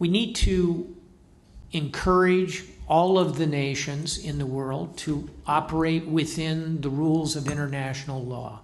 We need to encourage all of the nations in the world to operate within the rules of international law.